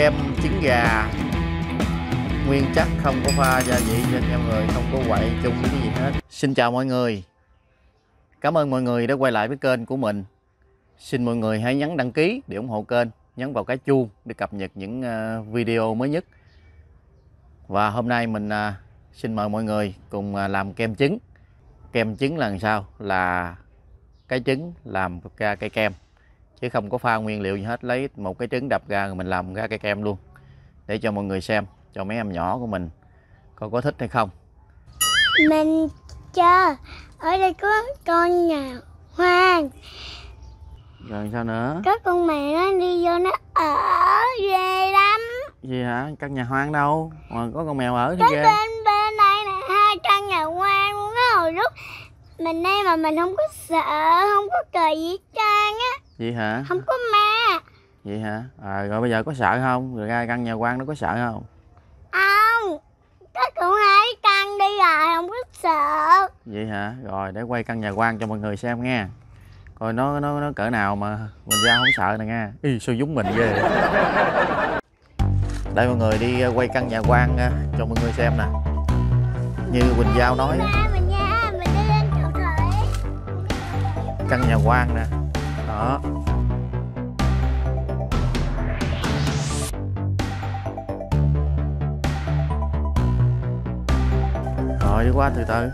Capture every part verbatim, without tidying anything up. kem trứng gà nguyên chất, không có pha gia vị cho mọi người, không có quậy chung với cái gì hết. Xin chào mọi người, cảm ơn mọi người đã quay lại với kênh của mình. Xin mọi người hãy nhấn đăng ký để ủng hộ kênh, nhấn vào cái chuông để cập nhật những video mới nhất. Và hôm nay mình xin mời mọi người cùng làm kem trứng. Kem trứng là làm sao? Là cái trứng làm ra cái kem, chứ không có pha nguyên liệu gì hết. Lấy một cái trứng đập ra rồi mình làm ra cái kem luôn, để cho mọi người xem, cho mấy em nhỏ của mình coi có thích hay không. Mình chờ ở đây có con nhà hoang. Rồi sao nữa? Có con mẹ nó đi vô nó ở ghê lắm. Gì hả? Căn nhà hoang đâu mà có con mèo ở thì ghê. Bên bên đây nè, hai căn nhà hoang luôn á. Hồi lúc mình đây mà mình không có sợ, không có cười gì trang á. Vậy hả? Không có ma. Vậy hả? À, rồi bây giờ có sợ không? Rồi ra căn nhà hoang nó có sợ không? Không. Chắc cũng hai căn đi rồi, không có sợ. Vậy hả? Rồi để quay căn nhà hoang cho mọi người xem nha. Rồi nó nó nó cỡ nào mà mình ra không sợ nè nha. Y sao giống mình ghê. Đây mọi người đi quay căn nhà hoang cho mọi người xem nè. Như Bình Giao nói, mình nha, mình đi lên chỗ thủy. Căn nhà hoang nè. Đó. Rồi đi qua từ từ.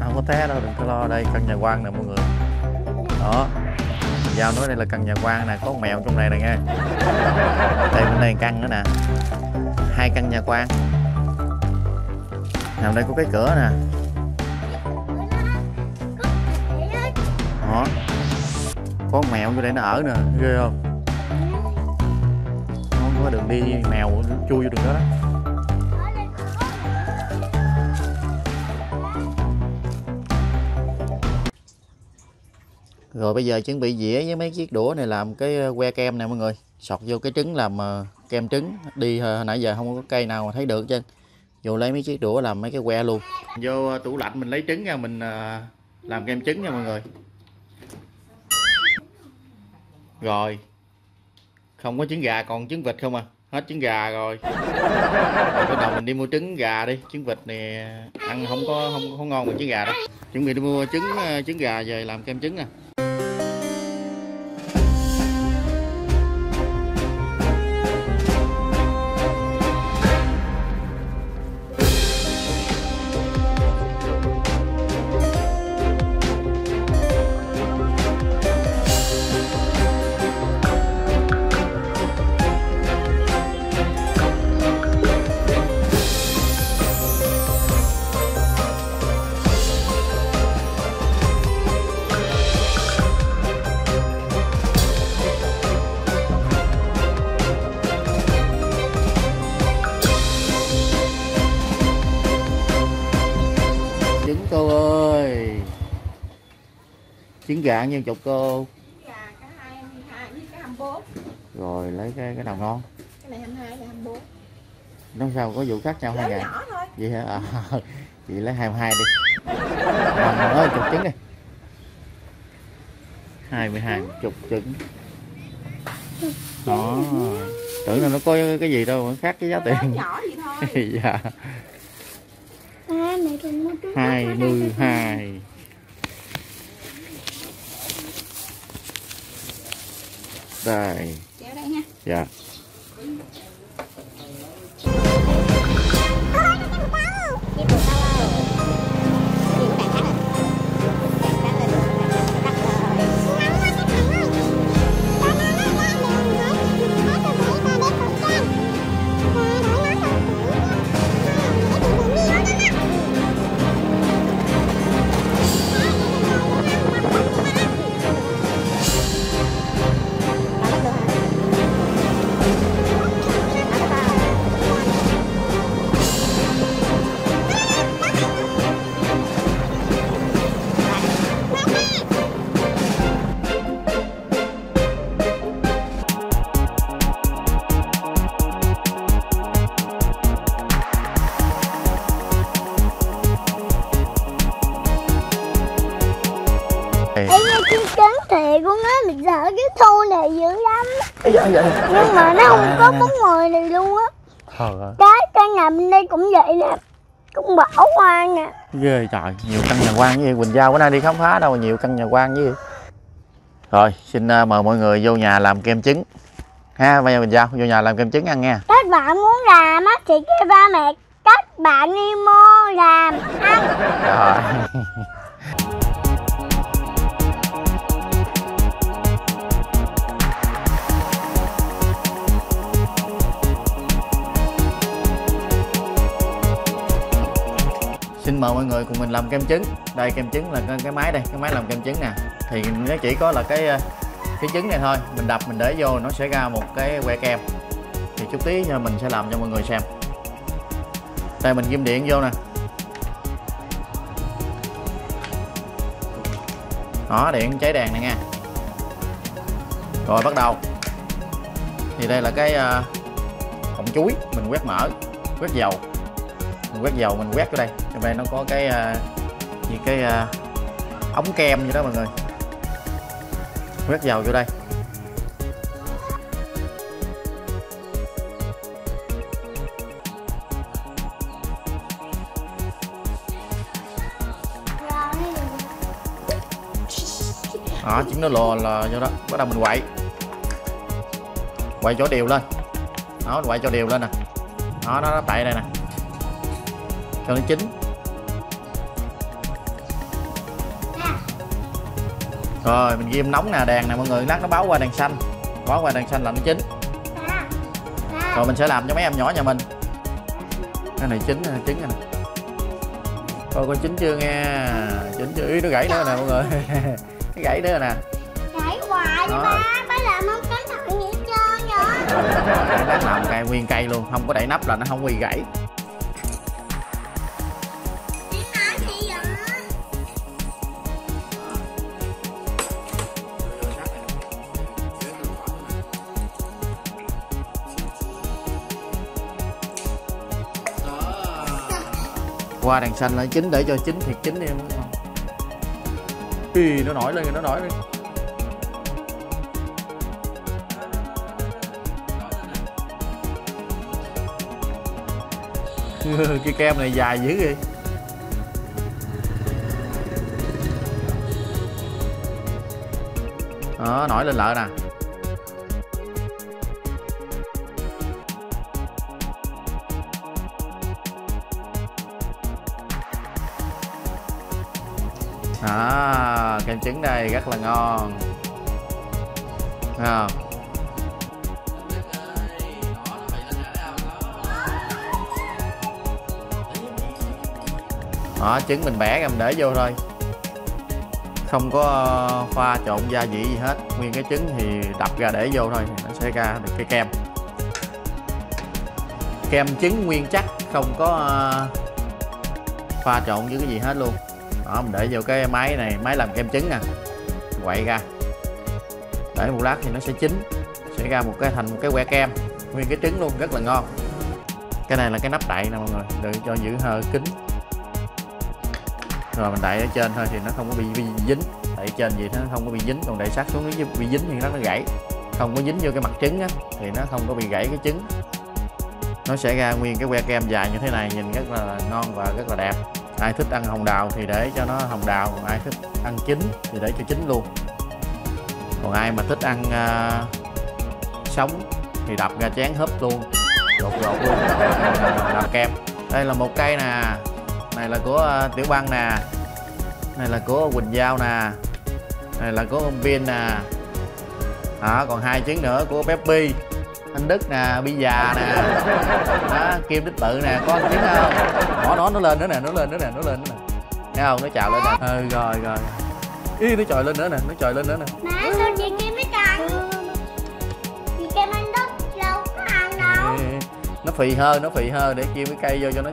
Không có té đâu, đừng có lo. Đây căn nhà hoang nè mọi người. Đó, Giao nói đây là căn nhà hoang nè, có con mèo trong này nè nghe. Đây bên đây căn nữa nè, hai căn nhà hoang. Nào đây có cái cửa nè. Đó, có con mèo vô đây nó ở nè, ghê không? Nó không có đường đi mèo chui vô đường đó đó. Rồi bây giờ chuẩn bị dĩa với mấy chiếc đũa này làm cái que kem nè mọi người. Sọt vô cái trứng làm kem trứng. Đi hồi nãy giờ không có cây nào mà thấy được chứ. Vô lấy mấy chiếc đũa làm mấy cái que luôn. Vô tủ lạnh mình lấy trứng ra mình làm kem trứng nha mọi người. Rồi. Không có trứng gà còn trứng vịt không à? Hết trứng gà rồi. Bắt đầu mình đi mua trứng gà đi, trứng vịt này ăn không có không có ngon bằng trứng gà đâu. Chuẩn bị đi mua trứng trứng gà về làm kem trứng nè. Trứng gà nhiêu chục cô? Trứng gà cái hai, hai với cái hai mươi bốn. Rồi lấy cái cái nào ngon? Cái này hai mươi hai và hai mươi bốn. Nó sao có vụ khác nhau hai ngày. Nhỏ thôi. Vậy hả? À, chị lấy hai mươi hai đi. Mà nói chục trứng đi. hai mươi hai chục trứng. Đó. Tưởng là nó có cái gì đâu, khác cái giá tiền. Nhỏ vậy thôi. Dạ. hai mươi hai. Đây. Kéo đây nha. Dạ. Em nghe trứng trứng thiệt của nó, mình sợ cái thu này dữ lắm. Nhưng mà nó không có bóng người này luôn á. Cái căn nhà bên đây cũng vậy nè, cũng bỏ hoang nè. Ghê trời, nhiều căn nhà hoang như Quỳnh Dao bữa nay đi khám phá đâu, nhiều căn nhà hoang như vậy. Rồi, xin mời mọi người vô nhà làm kem trứng ha. Bây giờ Bình Giao vô nhà làm kem trứng ăn nha. Các bạn muốn làm á thì kêu ba mẹ các bạn đi mua làm ăn. Rồi. Xin mời mọi người cùng mình làm kem trứng. Đây, kem trứng là cái, cái máy đây, cái máy làm kem trứng nè. Thì nó chỉ có là cái cái trứng này thôi, mình đập mình để vô nó sẽ ra một cái que kem. Thì chút tí mình sẽ làm cho mọi người xem. Đây mình ghim điện vô nè. Đó, điện cháy đèn này nha. Rồi bắt đầu. Thì đây là cái cọng chuối, mình quét mỡ, quét dầu. Mình quét dầu mình quét vô đây, trong đây nó có cái gì cái ống kem như đó mọi người. Quét dầu vô đây. Đó, trứng nó lò là vô đó, bắt đầu mình quậy. Quậy cho đều lên. Đó, quậy cho đều lên nè. Đó, nó tại đây nè. Cho nó chín. Rồi mình ghim nóng nè, đèn nè mọi người, lát nó báo qua đèn xanh. Báo qua đèn xanh là nó chín. Rồi mình sẽ làm cho mấy em nhỏ nhà mình. Cái này chín, cái này chín nè. Coi coi chín chưa nha. Chín chưa, ý nó gãy nữa nè mọi người. Nó gãy nữa nè. Gãy hoài vậy ba, ba làm không cẩn thận gì hết trơn rồi. Lát làm cây nguyên cây luôn, không có đậy nắp là nó không bị gãy. Qua đèn xanh là chín, để cho chín thiệt chín đi em. Ý, nó nổi lên rồi, nó nổi lên. Cái kem này dài dữ vậy. Đó, nổi lên lợi nè. À, kem trứng đây rất là ngon. À. Đó, trứng mình bẻ ra mình để vô thôi. Không có pha trộn gia vị gì hết. Nguyên cái trứng thì đập ra để vô thôi, nó sẽ ra được cái kem. Kem trứng nguyên chắc, không có pha trộn với cái gì hết luôn. Đó, mình để vô cái máy này, máy làm kem trứng nè, quậy ra để một lát thì nó sẽ chín, sẽ ra một cái thành một cái que kem nguyên cái trứng luôn, rất là ngon. Cái này là cái nắp đậy nè mọi người, để cho giữ hơi kín rồi mình đậy ở trên thôi thì nó không có bị, bị dính. Đậy trên gì nó không có bị dính, còn đậy sát xuống nó bị dính thì nó nó gãy. Không có dính vô cái mặt trứng á thì nó không có bị gãy cái trứng, nó sẽ ra nguyên cái que kem dài như thế này, nhìn rất là ngon và rất là đẹp. Ai thích ăn hồng đào thì để cho nó hồng đào, còn ai thích ăn chín thì để cho chín luôn. Còn ai mà thích ăn uh, sống thì đập ra chén húp luôn, rột rột luôn, làm kem. Đây là một cây nè, này là của uh, Tiểu Băng nè, này là của Quỳnh Dao nè, này là của ông Pin nè. Đó, còn hai trứng nữa của Peppy, anh Đức nè, Bi Già nè, đó, Kim Đích Tự nè, có trứng không? Nó nó nó lên nữa nè, nó lên nữa nè, nó lên nữa nè. Thấy không? Nó trào lên nè. Ừ, rồi rồi. Ý nó trồi lên nữa nè, nó trồi lên nữa nè. Má sao chị Kim mới ăn? Chị Kim anh Đức đâu có ăn đâu. Nó phì hơn, nó phì hơn để Kim cái cây vô cho nó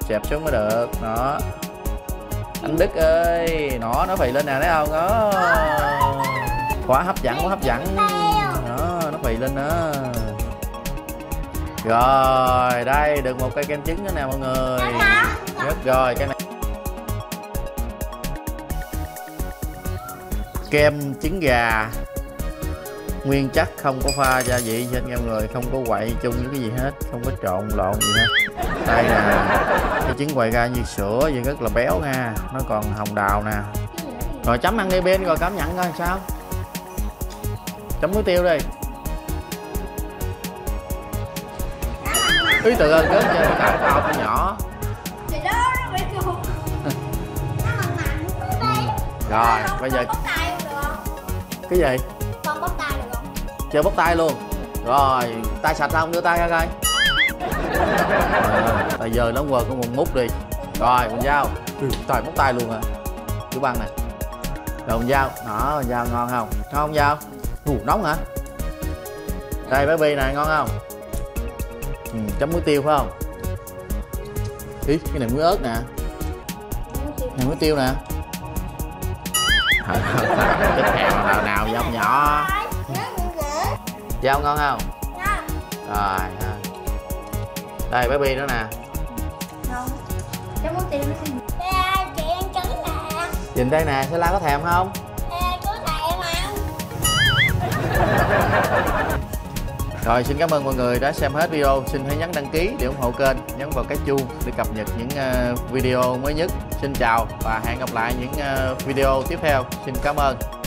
xẹp xuống mới được. Đó. Anh Đức ơi, nó nó phì lên nè, thấy không? Đó. Quá hấp dẫn, quá hấp dẫn. Đó, nó phì lên đó. Rồi, đây được một cây kem trứng nữa nè mọi người. Rất rồi, cái này kem trứng gà nguyên chất, không có pha gia vị trên nhau người, không có quậy chung với cái gì hết, không có trộn lộn gì hết. Đây nè, cái trứng quậy ra như sữa vậy, rất là béo nha, nó còn hồng đào nè. Rồi chấm ăn ngay bên rồi cảm nhận coi sao. Chấm muối tiêu đi. Ý tự ơn cớp cho tao tao con nhỏ. Rồi, bây giờ cái gì? Con bóp tay được không? Chơi bóp tay luôn. Rồi, tay sạch không? Đưa tay ra coi. Bây giờ nó quờ con mút đi. Rồi, Quỳnh Dao. Trời, bóp tay luôn hả? Tiểu Băng này. Rồi Quỳnh Dao. Đó, Quỳnh Dao ngon không? Ngon không Dao? Ủa, nóng hả? Đây, Peppy này, ngon không? Ừ, chấm muối tiêu phải không? Ý, cái này muối ớt nè. Này muối tiêu nè. Chết heo nào nào Dao nhỏ. Dao ngon không? Ngon. Rồi. Đây Peppy nữa nè. Ngon. Chấm muối tiêu nó chị ăn trứng nè. Nhìn đây nè, Sela có thèm không? Ê, có thèm không? Rồi xin cảm ơn mọi người đã xem hết video. Xin hãy nhấn đăng ký để ủng hộ kênh, nhấn vào cái chuông để cập nhật những video mới nhất. Xin chào và hẹn gặp lại những video tiếp theo. Xin cảm ơn.